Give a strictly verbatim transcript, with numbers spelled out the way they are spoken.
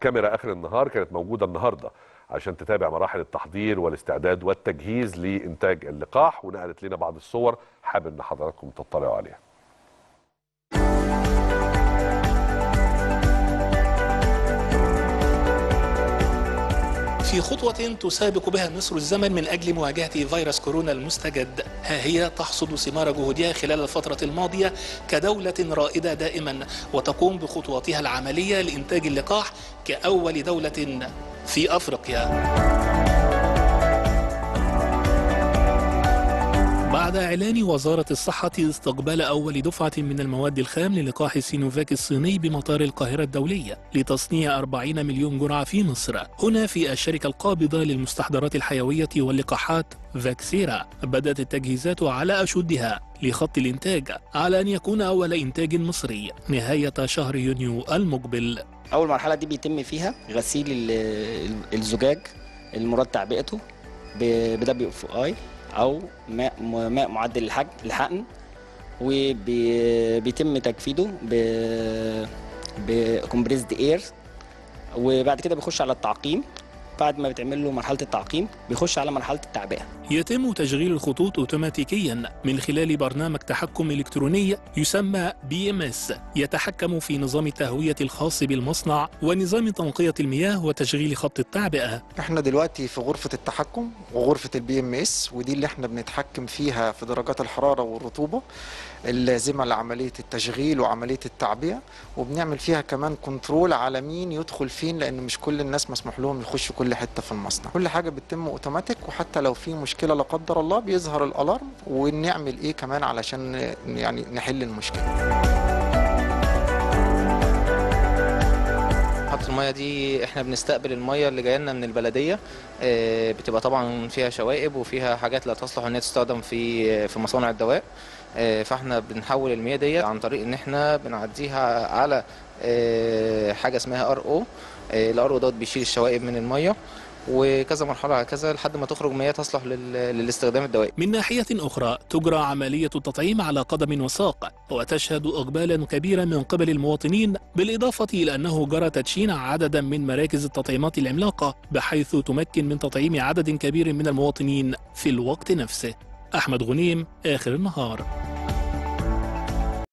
كاميرا آخر النهار كانت موجودة النهاردة عشان تتابع مراحل التحضير والاستعداد والتجهيز لإنتاج اللقاح، ونقلت لنا بعض الصور حابب ان حضراتكم تطلعوا عليها. في خطوة تسابق بها مصر الزمن من أجل مواجهة فيروس كورونا المستجد، ها هي تحصد ثمار جهودها خلال الفترة الماضية كدولة رائدة دائما، وتقوم بخطواتها العملية لإنتاج اللقاح كأول دولة في أفريقيا. بعد إعلان وزارة الصحة استقبال أول دفعة من المواد الخام للقاح السينوفاك الصيني بمطار القاهرة الدولية لتصنيع أربعين مليون جرعة في مصر، هنا في الشركة القابضة للمستحضرات الحيوية واللقاحات فاكسيرا بدأت التجهيزات على أشدها لخط الإنتاج على أن يكون أول إنتاج مصري نهاية شهر يونيو المقبل. أول مرحلة دي بيتم فيها غسيل الزجاج المراد تعبئته بدبليو اف اي أو ماء ماء معدل للحقن، وبيتم تجفيده بكمبريسد اير، وبعد كده بيخش على التعقيم. بعد ما بتعمل له مرحله التعقيم بيخش على مرحله التعبئه. يتم تشغيل الخطوط اوتوماتيكيا من خلال برنامج تحكم الكتروني يسمى بي ام اس، يتحكم في نظام التهويه الخاص بالمصنع ونظام تنقيه المياه وتشغيل خط التعبئه. احنا دلوقتي في غرفه التحكم وغرفه البي ام اس، ودي اللي احنا بنتحكم فيها في درجات الحراره والرطوبه اللازمه لعمليه التشغيل وعمليه التعبئه، وبنعمل فيها كمان كنترول على مين يدخل فين، لان مش كل الناس مسموح لهم يخشوا كل حته في المصنع. كل حاجه بتتم اوتوماتيك، وحتى لو في مشكله لا قدر الله بيظهر الالارم ونعمل ايه كمان علشان يعني نحل المشكله. محطة المية دي احنا بنستقبل المية اللي جايه لنا من البلديه، بتبقى طبعا فيها شوائب وفيها حاجات لا تصلح انها تستخدم في في مصانع الدواء، فاحنا بنحول المياه دي عن طريق ان احنا بنعديها على حاجه اسمها ار او. الار او دوت بيشيل الشوائب من الميه، وكذا مرحله هكذا لحد ما تخرج مياه تصلح للاستخدام الدوائي. من ناحيه اخرى تجرى عمليه التطعيم على قدم وساق، وتشهد اقبالا كبيرا من قبل المواطنين، بالاضافه الى انه جرى تدشين عددا من مراكز التطعيمات العملاقه بحيث تمكن من تطعيم عدد كبير من المواطنين في الوقت نفسه. احمد غنيم، آخر النهار.